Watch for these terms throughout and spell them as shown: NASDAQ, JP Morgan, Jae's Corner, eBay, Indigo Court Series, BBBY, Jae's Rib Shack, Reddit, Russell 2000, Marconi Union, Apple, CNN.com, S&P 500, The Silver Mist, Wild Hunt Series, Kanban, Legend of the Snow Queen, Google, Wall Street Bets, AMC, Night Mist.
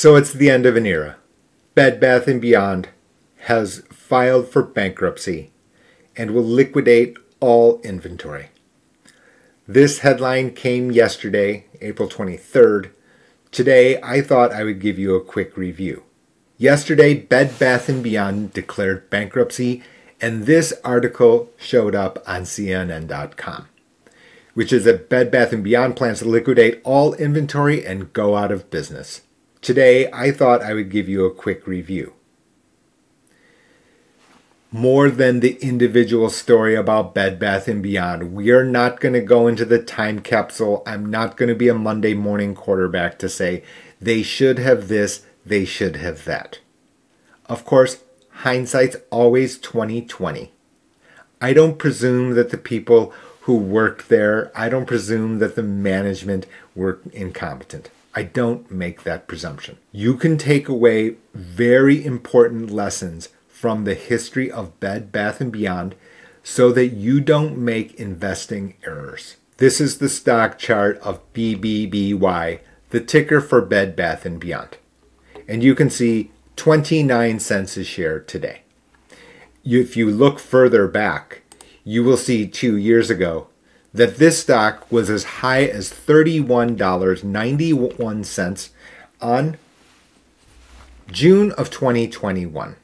So it's the end of an era. Bed Bath & Beyond has filed for bankruptcy and will liquidate all inventory. This headline came yesterday, April 23rd. Today, I thought I would give you a quick review. Yesterday, Bed Bath & Beyond declared bankruptcy, and this article showed up on CNN.com, which is that Bed Bath & Beyond plans to liquidate all inventory and go out of business. Today, I thought I would give you a quick review. More than the individual story about Bed Bath & Beyond, we are not going to go into the time capsule. I'm not going to be a Monday morning quarterback to say, they should have this, they should have that. Of course, hindsight's always 20/20. I don't presume that the people who worked there, I don't presume that the management were incompetent. I don't make that presumption. You can take away very important lessons from the history of Bed Bath & Beyond so that you don't make investing errors. This is the stock chart of BBBY, the ticker for Bed Bath & Beyond. And you can see 29 cents a share today. If you look further back, you will see 2 years ago that this stock was as high as $31.91 on June of 2021.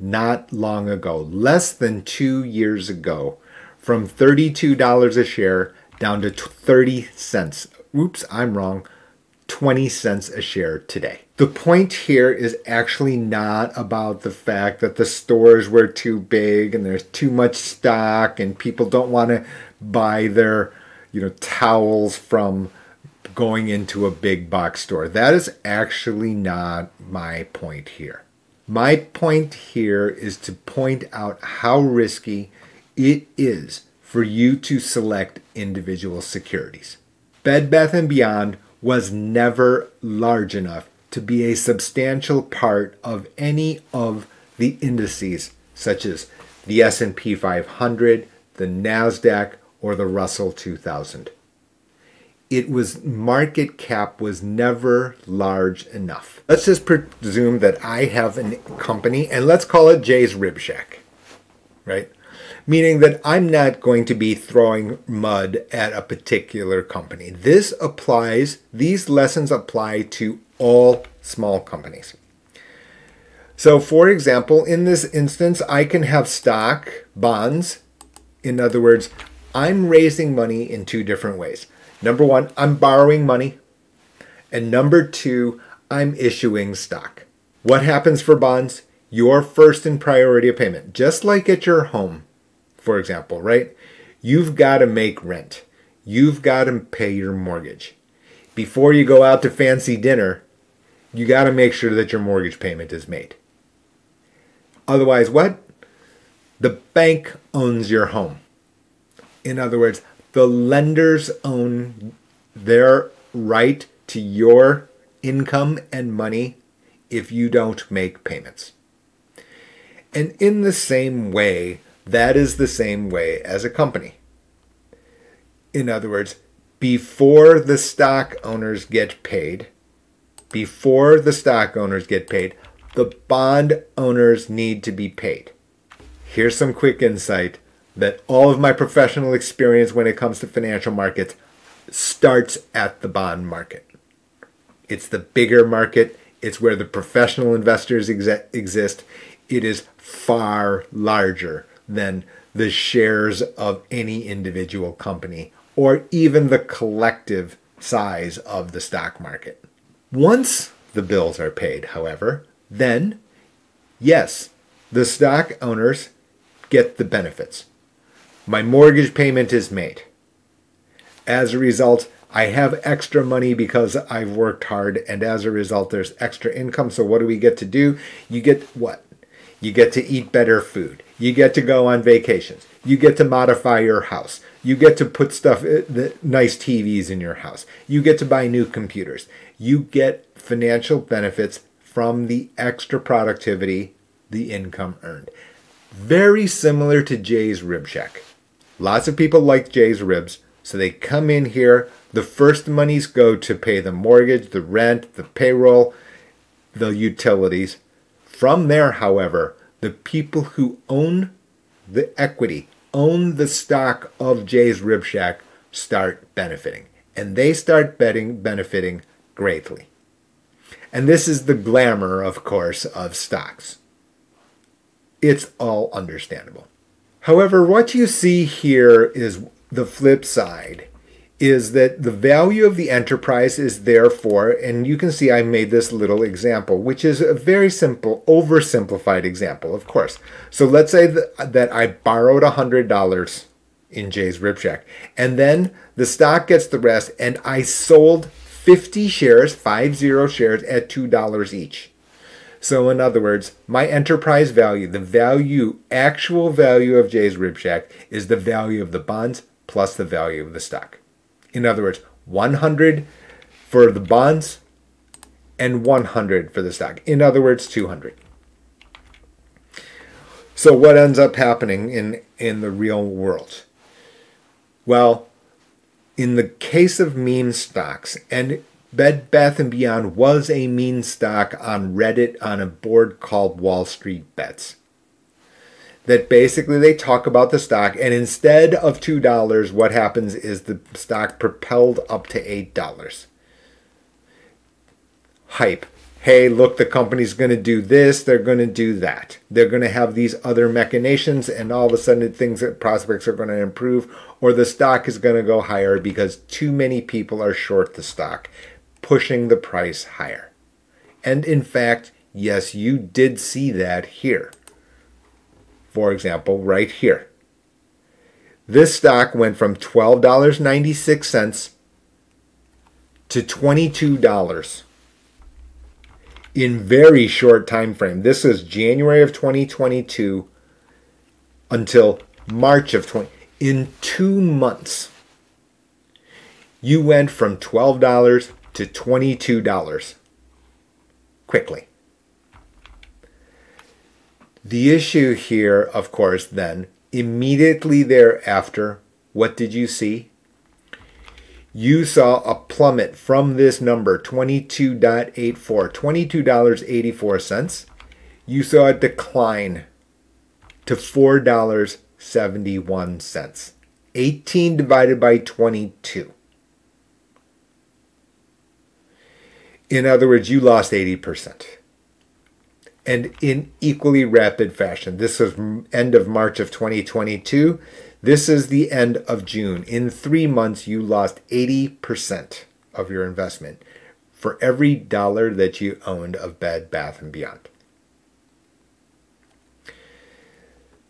Not long ago, less than 2 years ago, from $32 a share down to 30 cents. Oops, I'm wrong. 20 cents a share today. The point here is actually not about the fact that the stores were too big and there's too much stock and people don't want to buy their, towels from going into a big box store. That is actually not my point here. My point here is to point out how risky it is for you to select individual securities. Bed Bath & Beyond was never large enough to be a substantial part of any of the indices, such as the S&P 500, the NASDAQ, or the Russell 2000. Its market cap was never large enough. Let's just presume that I have a company, and let's call it Jae's Rib Shack, right? Meaning that I'm not going to be throwing mud at a particular company. These lessons apply to all small companies. So for example, in this instance, I can have stock, bonds. In other words, I'm raising money in two different ways. Number one, I'm borrowing money. And number two, I'm issuing stock. What happens for bonds? Your first and priority of payment. Just like at your home, for example, right? You've got to make rent. You've got to pay your mortgage. Before you go out to fancy dinner, you got to make sure that your mortgage payment is made. Otherwise, what? The bank owns your home. In other words, the lenders own their right to your income and money if you don't make payments. And in the same way, that is the same way as a company. In other words, before the stock owners get paid, the bond owners need to be paid. Here's some quick insight that all of my professional experience when it comes to financial markets starts at the bond market. It's the bigger market. It's where the professional investors exist. It is far larger than the shares of any individual company or even the collective size of the stock market. Once the bills are paid, however, then, yes, the stock owners get the benefits. My mortgage payment is made. As a result, I have extra money because I've worked hard, and as a result, there's extra income. So what do we get to do? You get what? You get to eat better food. You get to go on vacations. You get to modify your house. You get to put nice TVs in your house. You get to buy new computers. You get financial benefits from the extra productivity, the income earned. Very similar to Jae's Rib Shack. Lots of people like Jae's Ribs, so they come in here, the first monies go to pay the mortgage, the rent, the payroll, the utilities. From there, however, the people who own the equity, own the stock of Jae's Rib Shack, start benefiting. And they start benefiting greatly. And this is the glamour, of course, of stocks. It's all understandable. However, what you see here is the flip side, is that the value of the enterprise is therefore, and you can see I made this little example, which is a very simple, oversimplified example, of course. So let's say that I borrowed $100 in Jae's Rib Shack, and then the stock gets the rest, and I sold 50 shares at $2 each. So in other words, my enterprise value, the value, actual value of Jae's Rib Shack is the value of the bonds plus the value of the stock. In other words, 100 for the bonds and 100 for the stock. In other words, 200. So what ends up happening in the real world? Well, in the case of meme stocks, and Bed Bath & Beyond was a meme stock on Reddit on a board called Wall Street Bets, that basically they talk about the stock, and instead of $2, what happens is the stock propelled up to $8. Hype. Hey, look, the company's going to do this, they're going to do that. They're going to have these other machinations, and all of a sudden things, prospects are going to improve, or the stock is going to go higher because too many people are short the stock, pushing the price higher. And in fact, yes, you did see that here. For example, right here. This stock went from $12.96 to $22 in very short time frame. This is January of 2022 until March of 20. In 2 months, you went from $12 to $22 quickly. The issue here, of course, then, immediately thereafter, what did you see? You saw a plummet from this number, $22.84. You saw a decline to $4.71. 18 divided by 22. In other words, you lost 80%. And in equally rapid fashion. This was end of March of 2022. This is the end of June. In 3 months, you lost 80% of your investment for every dollar that you owned of Bed Bath & Beyond.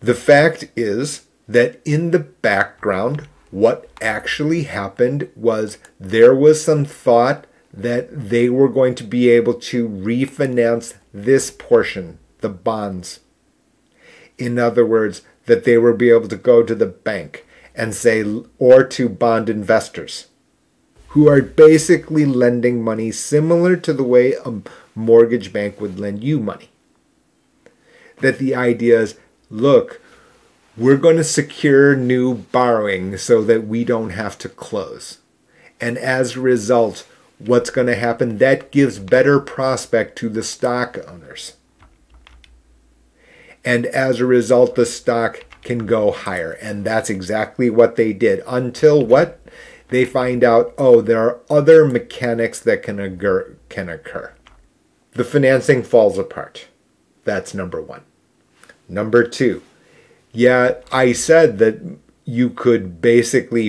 The fact is that in the background, what actually happened was there was some thought that they were going to be able to refinance this portion, the bonds. In other words, that they would be able to go to the bank and say, or to bond investors, who are basically lending money similar to the way a mortgage bank would lend you money. That the idea is, look, we're going to secure new borrowing so that we don't have to close. And as a result, what's going to happen? That gives better prospect to the stock owners. And as a result, the stock can go higher. And that's exactly what they did. Until what? They find out, oh, there are other mechanics that can occur. The financing falls apart. That's number one. Number two, yeah, I said that you could basically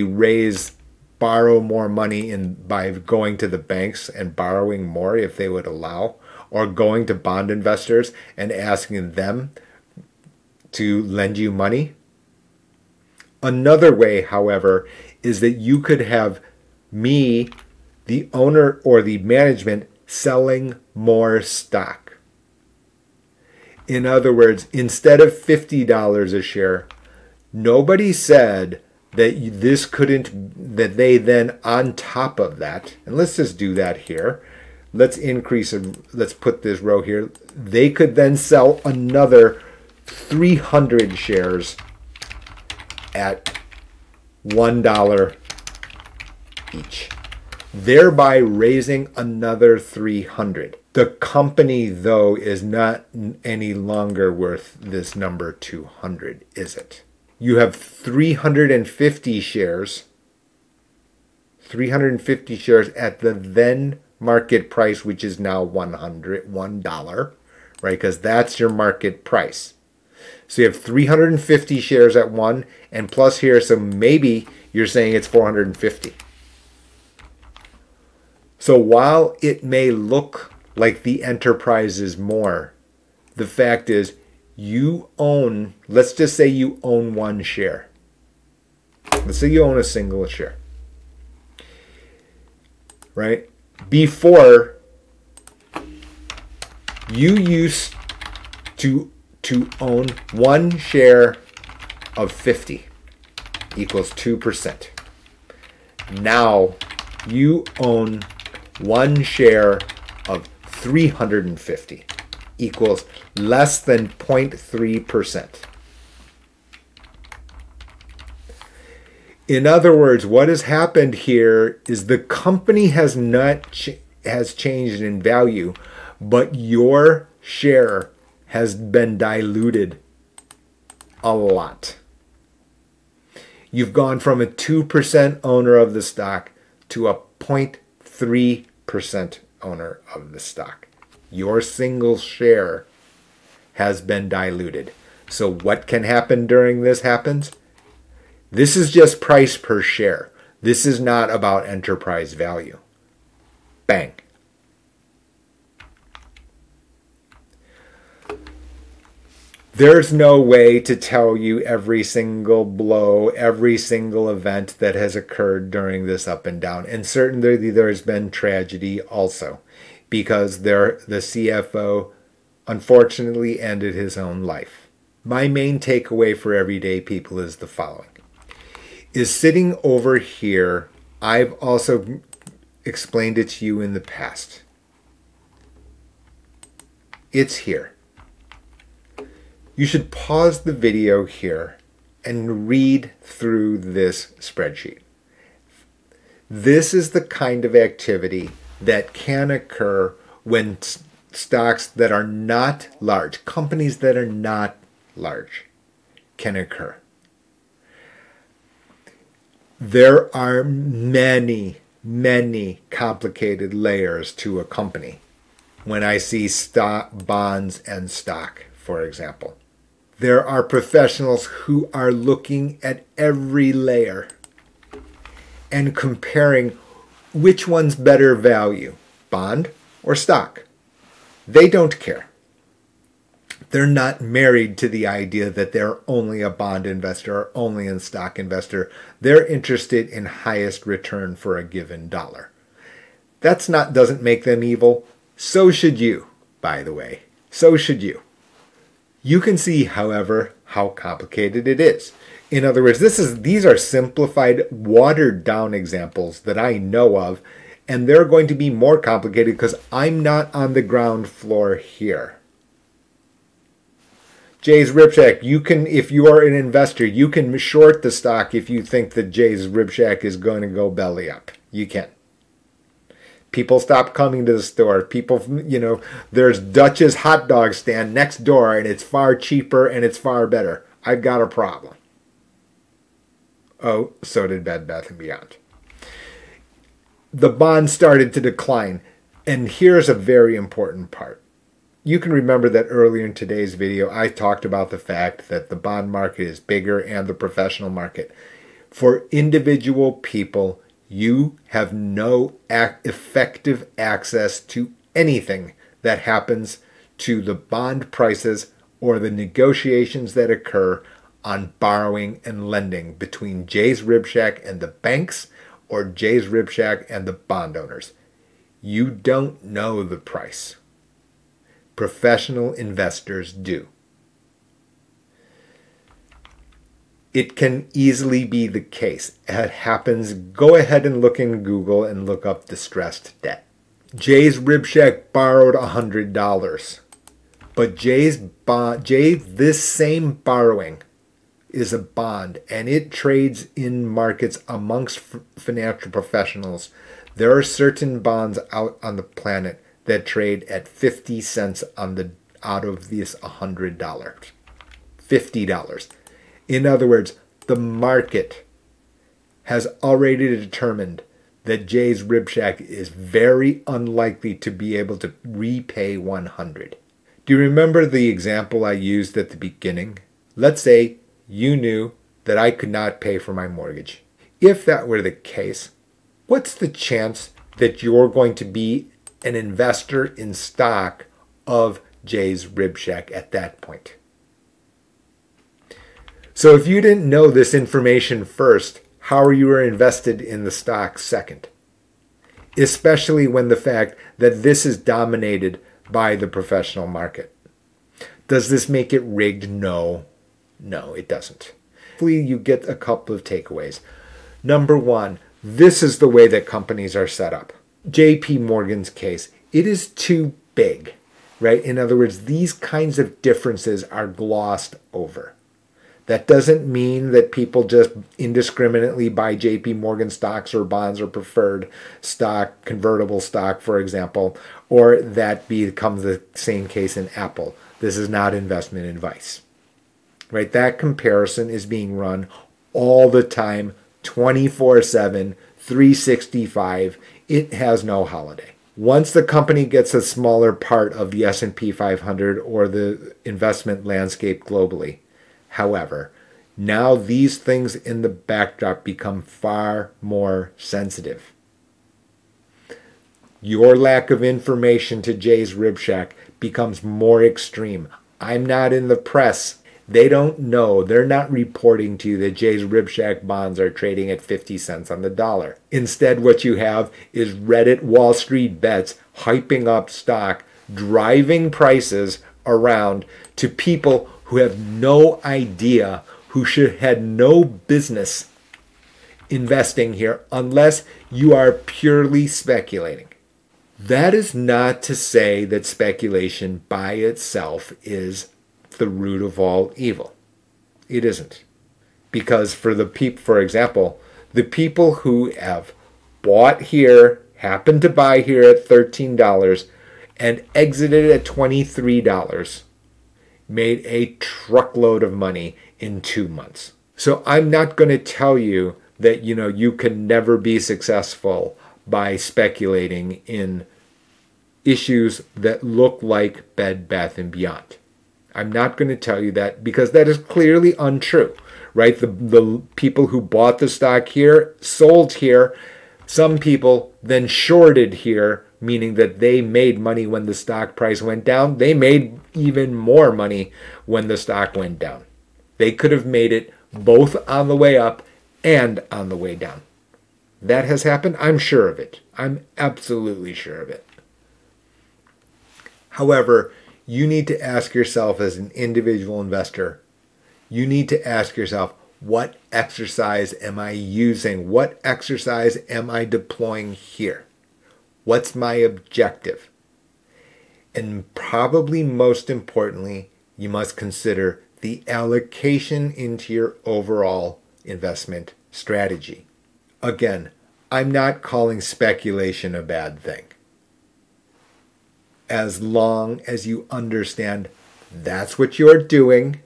borrow more money by going to the banks and borrowing more if they would allow, or going to bond investors and asking them to lend you money. Another way, however, is that you could have me, the owner or the management, selling more stock. In other words, instead of $50 a share, nobody said that they then on top of that, and let's just do that here, let's put this row here, they could then sell another 300 shares at $1 each, thereby raising another 300. The company, though, is not any longer worth this number 200, is it? You have 350 shares. 350 shares at the then market price, which is now $101, right? Because that's your market price. So you have 350 shares at one, and plus here, so maybe you're saying it's 450. So while it may look like the enterprise is more, the fact is you own, let's just say you own one share. Let's say you own a single share, right? Before, you used to own one share of 50 equals 2%. Now you own one share of 350 equals less than 0.3%. In other words, what has happened here is the company has not has changed in value, but your share has been diluted a lot. You've gone from a 2% owner of the stock to a 0.3% owner of the stock. Your single share has been diluted. So what can happen during this happens? This is just price per share. This is not about enterprise value. Bang. There's no way to tell you every single blow, every single event that has occurred during this up and down. And certainly there has been tragedy also, because the CFO unfortunately ended his own life. My main takeaway for everyday people is the following. Is sitting over here, I've also explained it to you in the past. It's here. You should pause the video here and read through this spreadsheet. This is the kind of activity that can occur when stocks that are not large, companies that are not large, can occur. There are many, many complicated layers to a company. When I see stock, bonds, and stock, for example, there are professionals who are looking at every layer and comparing which one's better value, bond or stock. They don't care. They're not married to the idea that they're only a bond investor or only a stock investor. They're interested in highest return for a given dollar. That's not, doesn't make them evil. So should you, by the way. So should you. You can see, however, how complicated it is. In other words, these are simplified, watered down examples that I know of, and they're going to be more complicated because I'm not on the ground floor here. Jae's Rib Shack, you can, if you are an investor, you can short the stock if you think that Jae's Rib Shack is going to go belly up. You can. People stop coming to the store. People, you know, there's Dutch's hot dog stand next door and it's far cheaper and it's far better. I've got a problem. Oh, so did Bed Bath & Beyond. The bond started to decline. And here's a very important part. You can remember that earlier in today's video, I talked about the fact that the bond market is bigger and the professional market. For individual people, you have no effective access to anything that happens to the bond prices or the negotiations that occur on borrowing and lending between Jae's Rib Shack and the banks or Jae's Rib Shack and the bond owners. You don't know the price. Professional investors do. It can easily be the case. It happens. Go ahead and look in Google and look up distressed debt. Jae's Rib Shack borrowed $100, but this same borrowing is a bond, and it trades in markets amongst financial professionals. There are certain bonds out on the planet that trade at 50 cents on the out of this $100, $50. In other words, the market has already determined that Jae's Rib Shack is very unlikely to be able to repay 100. Do you remember the example I used at the beginning? Let's say you knew that I could not pay for my mortgage. If that were the case, what's the chance that you're going to be an investor in stock of Jae's Rib Shack at that point? So if you didn't know this information first, how are you invested in the stock second? Especially when the fact that this is dominated by the professional market. Does this make it rigged? No. No, it doesn't. Hopefully you get a couple of takeaways. Number one, this is the way that companies are set up. JP Morgan's case, it is too big, right? In other words, these kinds of differences are glossed over. That doesn't mean that people just indiscriminately buy JP Morgan stocks or bonds or preferred stock, convertible stock, for example, or that becomes the same case in Apple. This is not investment advice, right? That comparison is being run all the time, 24/7, 365. It has no holiday. Once the company gets a smaller part of the S&P 500 or the investment landscape globally, however, now these things in the backdrop become far more sensitive. Your lack of information to Jae's Rib Shack becomes more extreme. I'm not in the press. They don't know. They're not reporting to you that Jae's Rib Shack bonds are trading at 50 cents on the dollar. Instead, what you have is Reddit Wall Street Bets hyping up stock, driving prices around to people who have no idea, who had no business investing here unless you are purely speculating. That is not to say that speculation by itself is the root of all evil. It isn't. Because for example, the people who have bought here, happened to buy here at $13 and exited at $23, made a truckload of money in 2 months. So I'm not going to tell you that, you know, you can never be successful by speculating in issues that look like Bed Bath & Beyond. I'm not going to tell you that because that is clearly untrue, right? The people who bought the stock here, sold here, some people then shorted here, meaning that they made money when the stock price went down. They made even more money when the stock went down. They could have made it both on the way up and on the way down. That has happened. I'm sure of it. I'm absolutely sure of it. However, you need to ask yourself as an individual investor, you need to ask yourself, what exercise am I using? What exercise am I deploying here? What's my objective? And probably most importantly, you must consider the allocation into your overall investment strategy. Again, I'm not calling speculation a bad thing. As long as you understand that's what you're doing,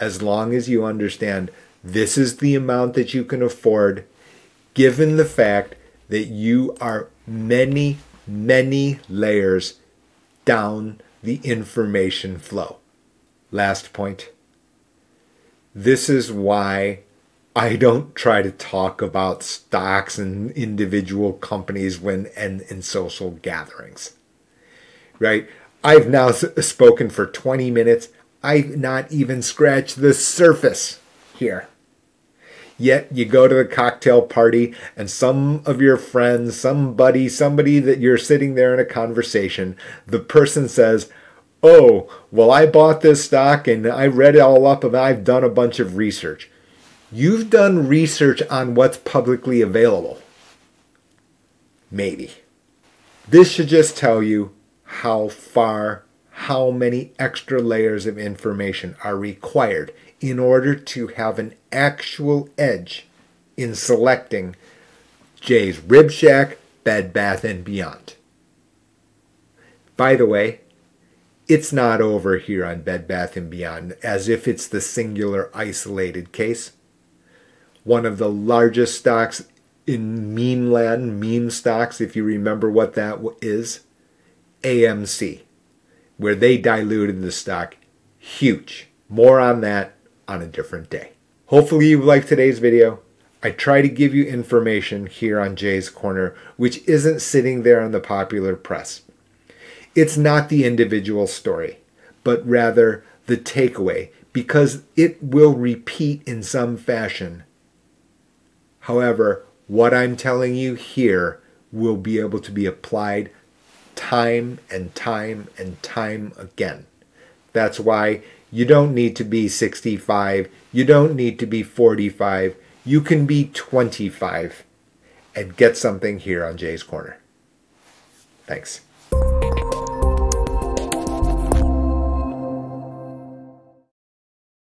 as long as you understand this is the amount that you can afford, given the fact that you are many, many layers down the information flow. Last point. This is why I don't try to talk about stocks and individual companies when and in social gatherings, right? I've now spoken for 20 minutes. I've not even scratched the surface here. Yet you go to the cocktail party and some of your friends, somebody that you're sitting there in a conversation, the person says, oh, well, I bought this stock and I read it all up and I've done a bunch of research. You've done research on what's publicly available. Maybe. This should just tell you how many extra layers of information are required in order to have an actual edge in selecting Jae's Rib Shack, Bed Bath & Beyond. By the way, it's not over here on Bed Bath & Beyond, as if it's the singular isolated case. One of the largest stocks in meme land, meme stocks, if you remember what that is, AMC, where they diluted the stock huge. More on that on a different day. Hopefully you liked today's video. I try to give you information here on Jae's Corner, which isn't sitting there on the popular press. It's not the individual story, but rather the takeaway, because it will repeat in some fashion. However, what I'm telling you here will be able to be applied time and time and time again. That's why you don't need to be 65, you don't need to be 45, you can be 25 and get something here on Jae's Corner. Thanks.